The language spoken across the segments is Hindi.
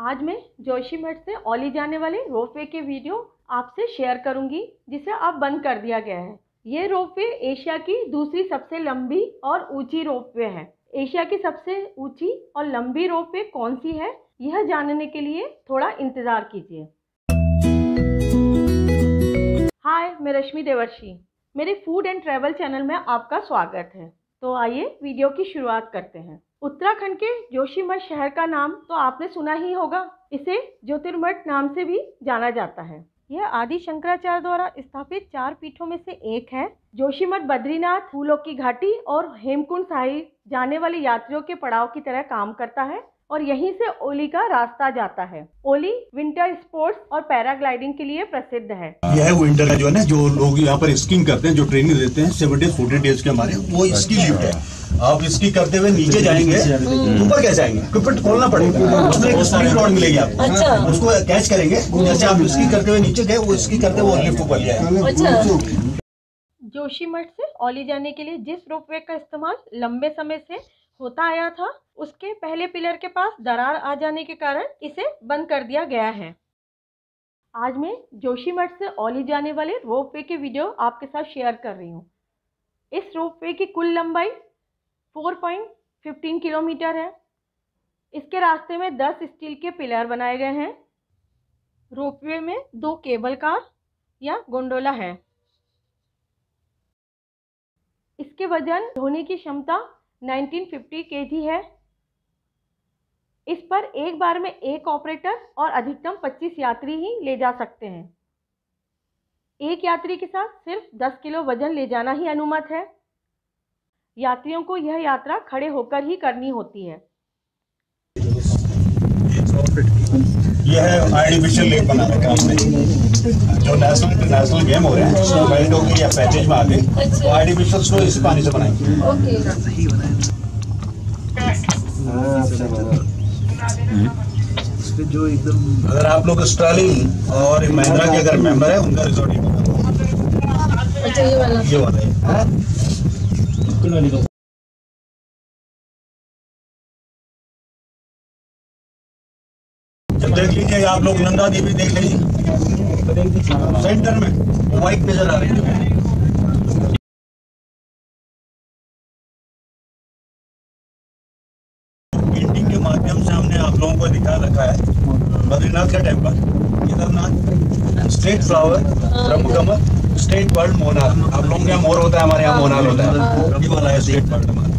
आज मैं जोशीमठ से औली जाने वाले रोपवे के वीडियो आपसे शेयर करूंगी, जिसे अब बंद कर दिया गया है। ये रोपवे एशिया की दूसरी सबसे लंबी और ऊंची रोपवे है। एशिया की सबसे ऊंची और लंबी रोपवे कौन सी है, यह जानने के लिए थोड़ा इंतज़ार कीजिए। हाय, मैं रश्मि देवर्षी, मेरे फूड एंड ट्रैवल चैनल में आपका स्वागत है। तो आइए वीडियो की शुरुआत करते हैं। उत्तराखंड के जोशीमठ शहर का नाम तो आपने सुना ही होगा। इसे ज्योतिर्मठ नाम से भी जाना जाता है। यह आदि शंकराचार्य द्वारा स्थापित 4 पीठों में से एक है। जोशीमठ बद्रीनाथ, फूलों की घाटी और हेमकुंड साहिब जाने वाले यात्रियों के पड़ाव की तरह काम करता है और यहीं से ओली का रास्ता जाता है। ओली विंटर स्पोर्ट्स और पैराग्लाइडिंग के लिए प्रसिद्ध है। यह विंटर है जो लोग यहाँ पर स्कीइंग करते हैं, जो ट्रेनिंग देते हैं 70-40 डेज के हमारे, वो इसकी लीव है। आप इसकी करते हुए नीचे जाएंगे, ऊपर कैसे आएंगे? इक्विपमेंट खोलना पड़ेगा, उसमें एक स्प्रिंग रॉड मिलेगी आपको, उसको कैच करेंगे। जैसे आप इसकी करते हुए नीचे गए, वो इसकी करते हुए लिफ्ट ऊपर जाएगा। जोशीमठ से औली जाने के लिए जिस रोपवे का इस्तेमाल लंबे समय से होता आया था, उसके पहले पिलर के पास दरार आ जाने के कारण इसे बंद कर दिया गया है। आज मैं जोशीमठ से औली जाने वाले रोपवे के वीडियो आपके साथ शेयर कर रही हूँ। इस रोपवे की कुल लंबाई 4.15 किलोमीटर है। इसके रास्ते में 10 स्टील के पिलर बनाए गए हैं। रोपवे में 2 केबल कार या गोंडोला है। इसके वजन ढोने की क्षमता 1950 केजी है। इस पर एक बार में एक ऑपरेटर और अधिकतम 25 यात्री ही ले जा सकते हैं। एक यात्री के साथ सिर्फ 10 किलो वजन ले जाना ही अनुमत है। यात्रियों को यह यात्रा खड़े होकर ही करनी होती है। यह आर्टिफिशियल लेक बना रखा हमने, जो नेशनल गेम हो रहे हैं वर्ल्ड के या पैकेज में आगे आर्टिफिशियल स्नो इस पानी से बनाएंगे। ओके, जो एकदम अगर आप लोग स्टार्लिंग और महिंद्रा के अगर मेंबर है, उनका रिजॉर्ट ये वाला है। देख लीजिए आप लोग, नंदा देवी देख लीजिए सेंटर में वाइट नजर आ रही है। पेंटिंग के माध्यम से हमने आप लोगों को दिखा रखा है बद्रीनाथ का temple, Kedarnath, state flower Brahmakamal, state bird मोनाल। आप लोगों के यहाँ मोर होता है, हमारे यहाँ मोनाल होता है। ये वाला है स्टेट बर्ड हमारा।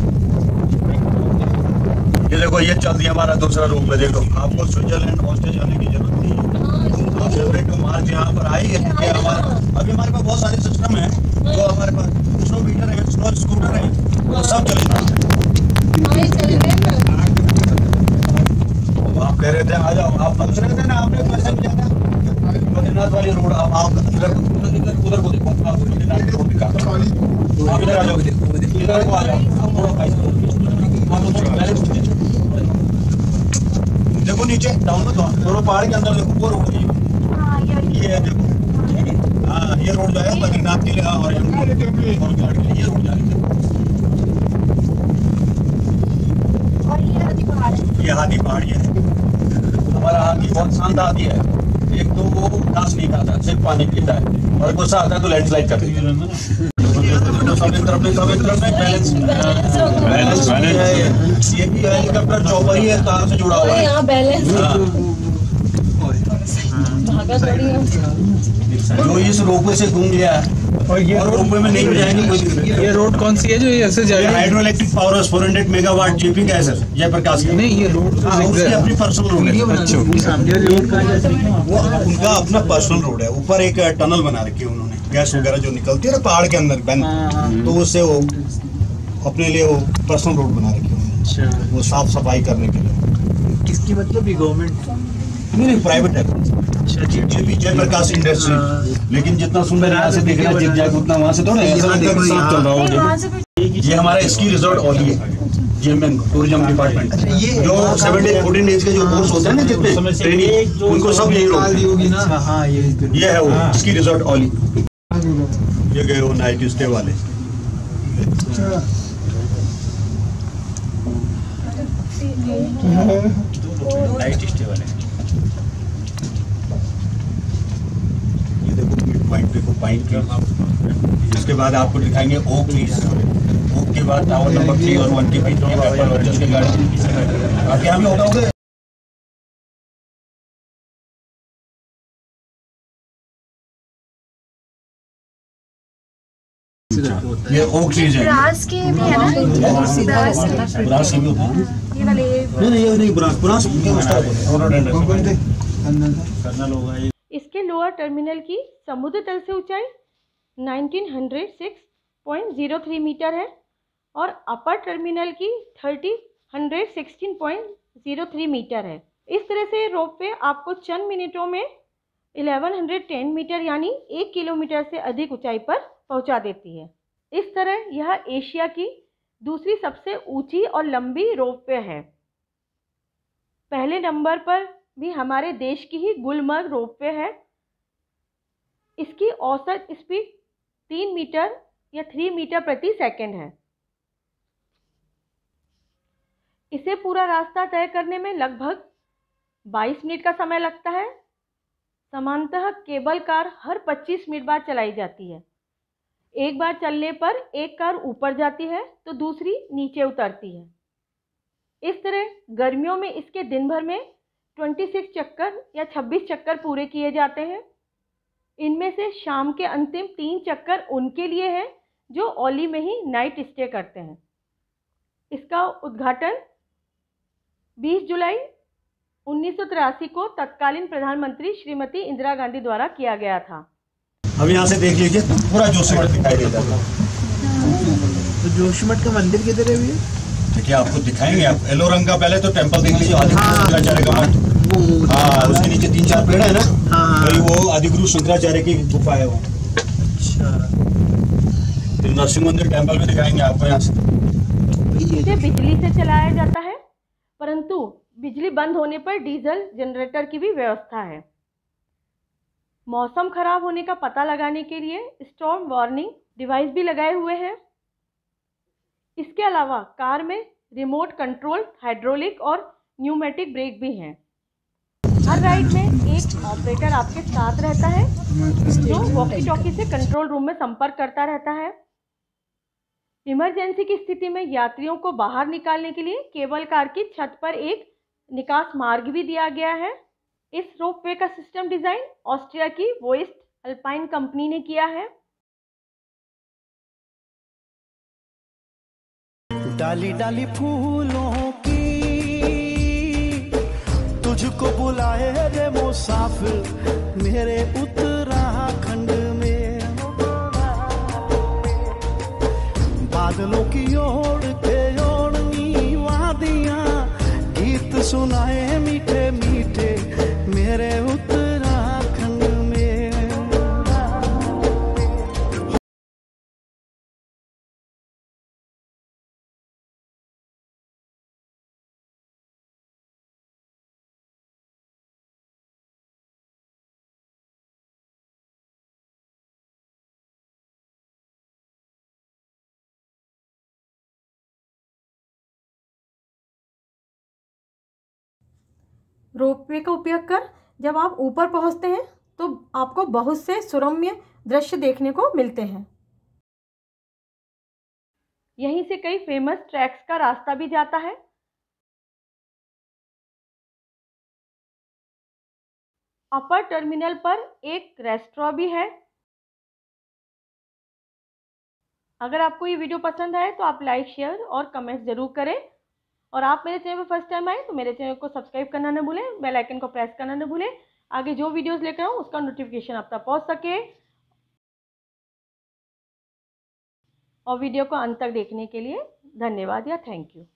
ये देखो, ये चल दिया हमारा दूसरा रूप में। देखो, आपको स्विट्जरलैंड ऑस्ट्रिया जाने की जरूरत नहीं है। आप फेवरेट मार्च यहाँ पर आई है। अभी हमारे पास बहुत सारे सिस्टम है, जो हमारे पास स्नो मीटर है, स्नो स्कूटर है, वो सब चल रहा है। आप कह रहे थे आ जाओ, आप बच रहे थे ना, आपने पैसे भी जाना बद्रीनाथ वाली रोड। अब आप उधर को देखो, आप बद्रीनाथ रोड दिखाता हूँ, आप इधर आ जाओ, इधर को आ जाओ, आप थोड़ा पैसा देखो नीचे डाउनलोड थोड़ा पहाड़ के अंदर देखो, वो रोड ये है देखो। हाँ, ये रोड जाए बद्रीनाथ के लिए और ये रोड जाए। ये हाथी पहाड़ी है, हमारा हाथी बहुत शानदार हाथी है। एक तो वो घास नहीं खाता, सिर्फ पानी पीता है, और गुस्सा आता है तो लैंडस्लाइड करती है। ये भी हेलीकॉप्टर चौपर ही है, तार से जुड़ा हुआ है, जो इस रोपवे से घूम गया है। और ये रोपवे में नहीं जाएंगे। ये रोड कौन सी है जो ऐसे जाएगी? Hydro electric power 400 megawatt JP का है सर, जयप्रकाश का नहीं। ये रोड उसकी अपनी पर्सनल रोड है। अच्छा, ये रोड वो उनका अपना पर्सनल रोड है। ऊपर एक टनल बना रखी है उन्होंने, गैस वगैरह जो निकलती है ना पहाड़ के अंदर बंद, तो उससे वो अपने लिए वो पर्सनल रोड बना रखी है, वो साफ सफाई करने के लिए। किसकी मतलब? ये गवर्नमेंट नहीं, प्राइवेट है। जयप्रकाश इंडस्ट्री। लेकिन जितना सुंदर यहाँ से दिख रहा है, जितना उतना वहाँ से थोड़ा चल रहा है। ये हमारा स्की रिजॉर्ट औली है, जीएमएन टूरिज्म डिपार्टमेंट। जो 7-14 डेज के जो कोर्स होते हैं ना, जितने ट्रेनिंग, उनको सब यही रोक। ये है वो स्की रिजॉर्ट औली। ये गए वो नाइट स्टे वाले। नाइट स्टे वाले अल्पाइन की। उसके बाद आपको दिखाएंगे ओक ट्रीज, ओक के बाद टावर नंबर 3 और 1 के बीच के गार्डन आपके यहाँ भी होगा। ये ओक ट्रीज है, ब्रास के भी है ना, ब्रास के भी होता है ये वाले। नहीं ब्रास ब्रास के। इसके लोअर टर्मिनल की समुद्र तल से ऊंचाई 1906.03 मीटर है और अपर टर्मिनल की 3116.03 मीटर है। इस तरह से रोप पे आपको चंद मिनटों में 1110 मीटर यानी 1 किलोमीटर से अधिक ऊंचाई पर पहुंचा देती है। इस तरह यह एशिया की दूसरी सबसे ऊंची और लंबी रोपवे है। पहले नंबर पर भी हमारे देश की ही गुलमर्ग रोपवे है। इसकी औसत स्पीड 3 मीटर या 3 मीटर प्रति सेकंड है। इसे पूरा रास्ता तय करने में लगभग 22 मिनट का समय लगता है। सामान्यतः केबल कार हर 25 मिनट बाद चलाई जाती है। एक बार चलने पर एक कार ऊपर जाती है तो दूसरी नीचे उतरती है। इस तरह गर्मियों में इसके दिन भर में 26 चक्कर या 26 चक्कर पूरे किए जाते हैं। इनमें से शाम के अंतिम 3 चक्कर उनके लिए हैं जो औली में ही नाइट स्टे करते हैं। इसका उद्घाटन 20 जुलाई 1983 को तत्कालीन प्रधानमंत्री श्रीमती इंदिरा गांधी द्वारा किया गया था। अब यहाँ से देख लीजिए पूरा जोशीमठ दिखाई देता है। तो जोशीमठ का मंदिर किधर है भैया? देखिए आपको दिखाएंगे। आप येलो रंग का पहले तो टेंपल देख लीजिए, आदि शंकराचार्य का मठ। हाँ, उसके नीचे 3-4 पेड़ है ना, वही वो आदि गुरु शंकराचार्य की गुफा है वो। अच्छा, फिर नरसिंह मंदिर टेम्पल में दिखाएंगे आपको। यहाँ से बिजली से चलाया जाता है, परंतु बिजली बंद होने पर डीजल जनरेटर की भी व्यवस्था है। मौसम खराब होने का पता लगाने के लिए स्टॉर्म वार्निंग डिवाइस भी लगाए हुए हैं। इसके अलावा कार में रिमोट कंट्रोल हाइड्रोलिक और न्यूमेटिक ब्रेक भी हैं। हर राइड में एक ऑपरेटर आपके साथ रहता है जो वॉकी टॉकी से कंट्रोल रूम में संपर्क करता रहता है। इमरजेंसी की स्थिति में यात्रियों को बाहर निकालने के लिए केबल कार की छत पर एक निकास मार्ग भी दिया गया है। इस रोपवे का सिस्टम डिजाइन ऑस्ट्रिया की वोइथ अल्पाइन कंपनी ने किया है। डाली डाली फूलों की तुझको बुलाए रे मुसाफिर मेरे उत्तराखंड में, बादलों की ओढ़ के ओढ़नी वादियां गीत सुनाए मीठे मीठे मेरे उत्तराखंड में। रोपवे का उपयोग कर जब आप ऊपर पहुंचते हैं तो आपको बहुत से सुरम्य दृश्य देखने को मिलते हैं। यहीं से कई फेमस ट्रैक्स का रास्ता भी जाता है। अपर टर्मिनल पर एक रेस्टोरेंट भी है। अगर आपको ये वीडियो पसंद आए तो आप लाइक, शेयर और कमेंट जरूर करें। और आप मेरे चैनल पर फर्स्ट टाइम आए तो मेरे चैनल को सब्सक्राइब करना न भूलें, बेल आइकन को प्रेस करना न भूलें। आगे जो वीडियोस लेकर आऊँ उसका नोटिफिकेशन आप तक पहुँच सके। और वीडियो को अंत तक देखने के लिए धन्यवाद या थैंक यू।